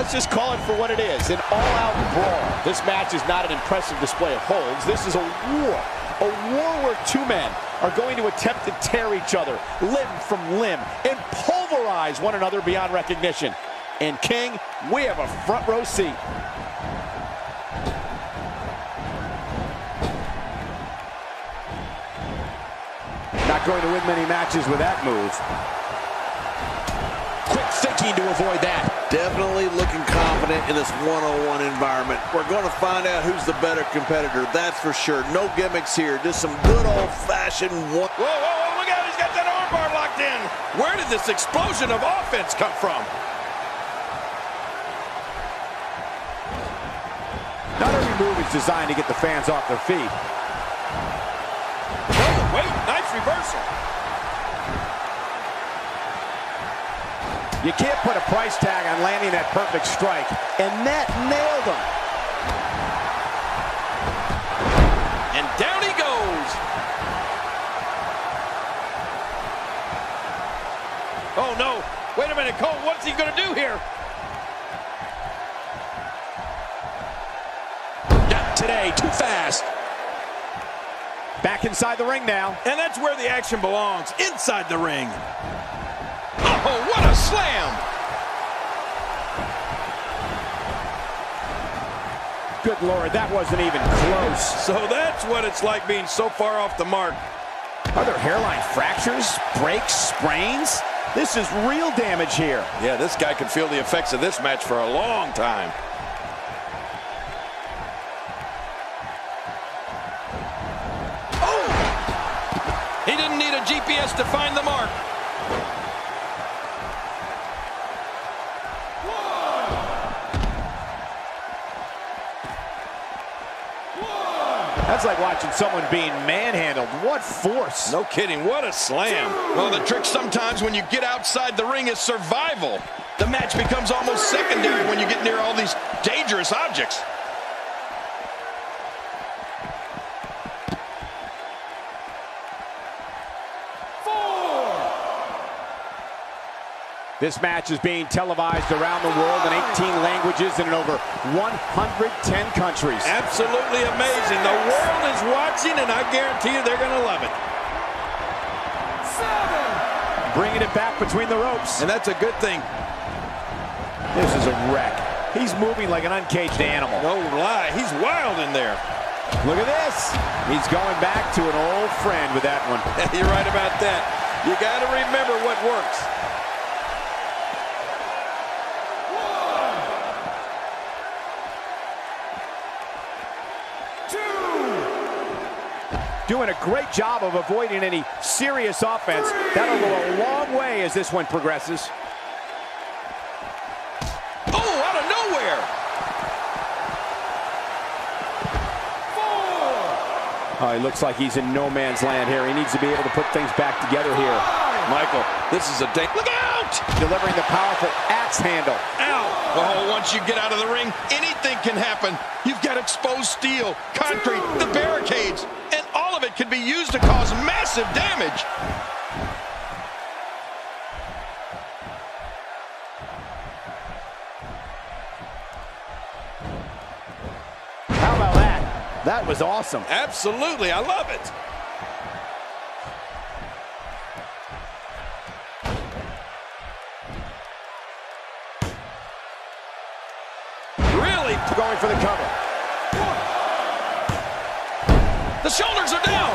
Let's just call it for what it is, an all-out brawl. This match is not an impressive display of holds. This is a war where two men are going to attempt to tear each other limb from limb and pulverize one another beyond recognition. And King, we have a front row seat. Not going to win many matches with that move. Quick thinking to avoid that. Definitely looking confident in this one-on-one environment. We're going to find out who's the better competitor, that's for sure. No gimmicks here, just some good old-fashioned one. Whoa, whoa, whoa, look out, he's got that arm bar locked in. Where did this explosion of offense come from? Not every move is designed to get the fans off their feet. Oh, wait, nice reversal. You can't put a price tag on landing that perfect strike, and that nailed him. And down he goes. Oh no, wait a minute, Cole, what's he gonna do here? Not today, too fast. Back inside the ring now. And that's where the action belongs, inside the ring. Oh, what a slam! Good Lord, that wasn't even close. So that's what it's like being so far off the mark. Are there hairline fractures, breaks, sprains? This is real damage here. Yeah, this guy can feel the effects of this match for a long time. Oh! He didn't need a GPS to find the mark. That's like watching someone being manhandled. What force. No kidding, what a slam. Well, the trick sometimes when you get outside the ring is survival. The match becomes almost secondary when you get near all these dangerous objects. This match is being televised around the world in 18 languages and in over 110 countries. Absolutely amazing. The world is watching, and I guarantee you they're going to love it. Bringing it back between the ropes. And that's a good thing. This is a wreck. He's moving like an uncaged animal. No lie. He's wild in there. Look at this. He's going back to an old friend with that one. You're right about that. You got to remember what works. Doing a great job of avoiding any serious offense. That'll go a long way as this one progresses. Oh, out of nowhere! Four. Oh, he looks like he's in no man's land here. He needs to be able to put things back together here. Michael, this is a day. Look out! Delivering the powerful axe handle. Ow! Oh, once you get out of the ring, anything can happen. You've got exposed steel, concrete, the barricades. It could be used to cause massive damage. How about that? That was awesome. Absolutely, I love it. Really going for the cover. The shoulders are down.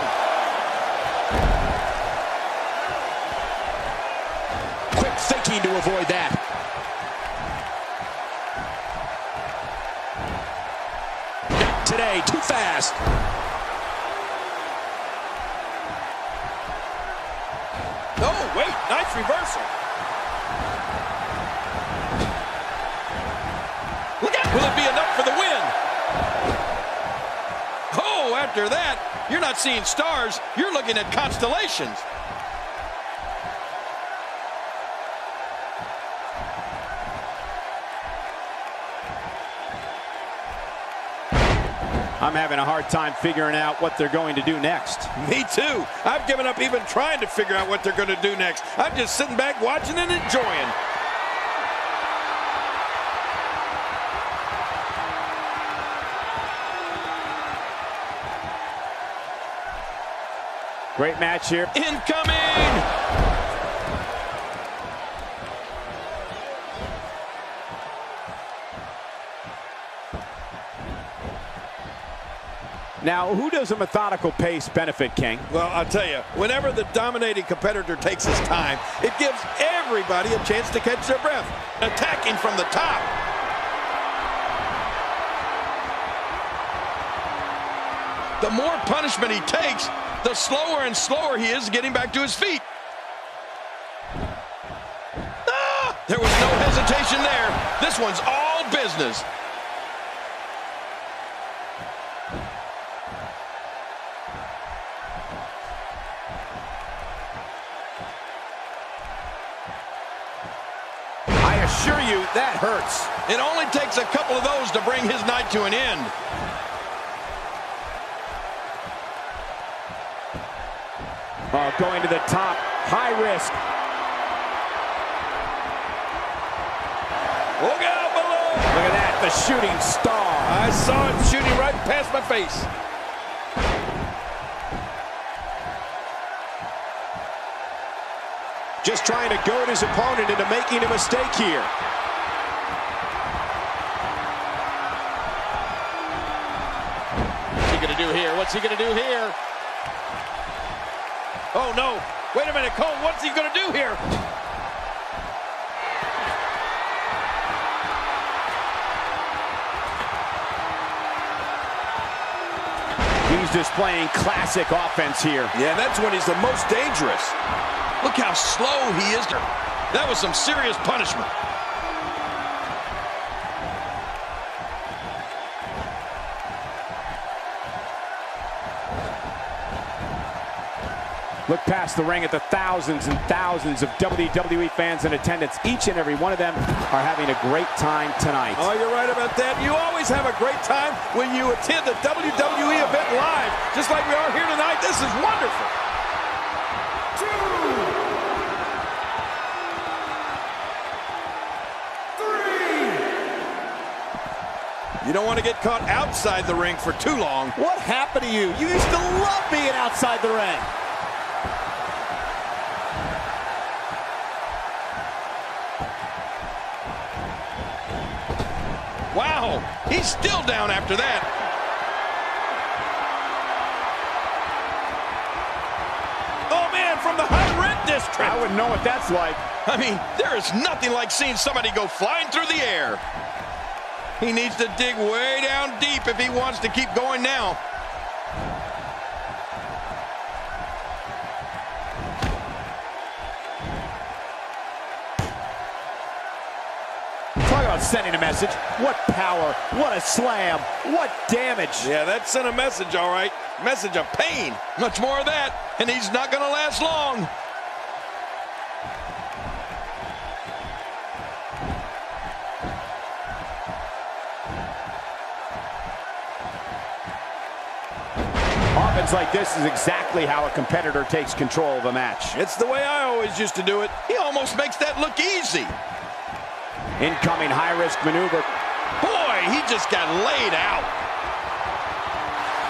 Quick thinking to avoid that. Not today, too fast. No, wait, nice reversal. Look out, will it be enough for the win? After that, you're not seeing stars, you're looking at constellations. I'm having a hard time figuring out what they're going to do next. Me too. I've given up even trying to figure out what they're going to do next. I'm just sitting back watching and enjoying. Great match here. Incoming! Now, who does a methodical pace benefit, King? Well, I'll tell you, whenever the dominating competitor takes his time, it gives everybody a chance to catch their breath. Attacking from the top. The more punishment he takes, the slower and slower he is getting back to his feet. Ah! There was no hesitation there. This one's all business. I assure you, that hurts. It only takes a couple of those to bring his night to an end. Going to the top, high risk. Look out below! Look at that, the shooting star. I saw it shooting right past my face. Just trying to goad his opponent into making a mistake here. What's he gonna do here? What's he gonna do here? Oh, no. Wait a minute, Cole, what's he going to do here? He's displaying classic offense here. Yeah, that's when he's the most dangerous. Look how slow he is. That was some serious punishment. Look past the ring at the thousands and thousands of WWE fans in attendance. Each and every one of them are having a great time tonight. Oh, you're right about that. You always have a great time when you attend the WWE event live, just like we are here tonight. This is wonderful. You don't want to get caught outside the ring for too long. What happened to you? You used to love being outside the ring. Wow, he's still down after that. Oh, man, from the high-rent district. I wouldn't know what that's like. I mean, there is nothing like seeing somebody go flying through the air. He needs to dig way down deep if he wants to keep going now. Sending a message. What power, what a slam, what damage. Yeah, that sent a message, all right. Message of pain. Much more of that, and he's not gonna last long. Offense like this is exactly how a competitor takes control of a match. It's the way I always used to do it. He almost makes that look easy. Incoming high-risk maneuver. Boy, he just got laid out.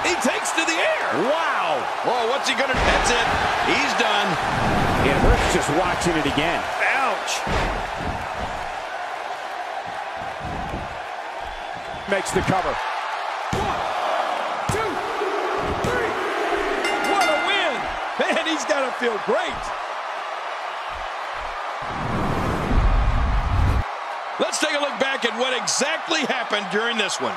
He takes to the air. Wow. Whoa, what's he gonna do? That's it. He's done. It hurts just watching it again. Ouch. Makes the cover. 1, 2, 3. What a win. Man, he's gotta feel great. Let's take a look back at what exactly happened during this one.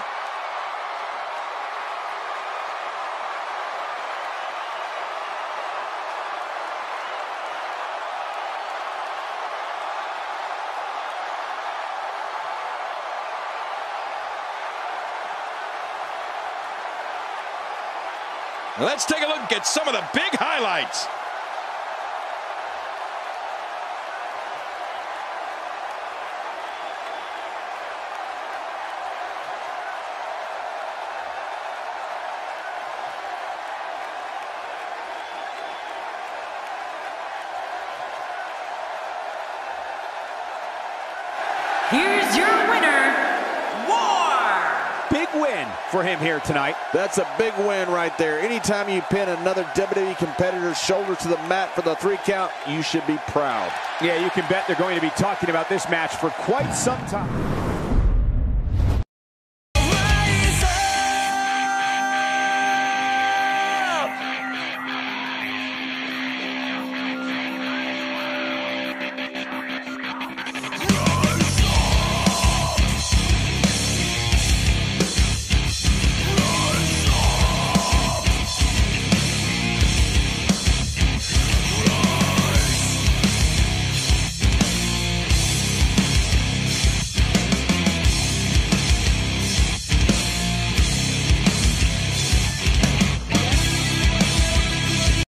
Let's take a look at some of the big highlights. Here's your winner, War! Big win. for him here tonight. That's a big win right there. Anytime you pin another WWE competitor's shoulder to the mat for the 3 count, you should be proud. Yeah, you can bet they're going to be talking about this match for quite some time.